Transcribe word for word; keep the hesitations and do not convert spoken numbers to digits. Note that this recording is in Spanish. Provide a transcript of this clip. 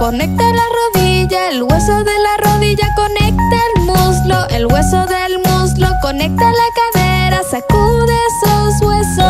Conecta la rodilla, el hueso de la rodilla, conecta el muslo, el hueso del muslo, conecta la cadera, sacude esos huesos.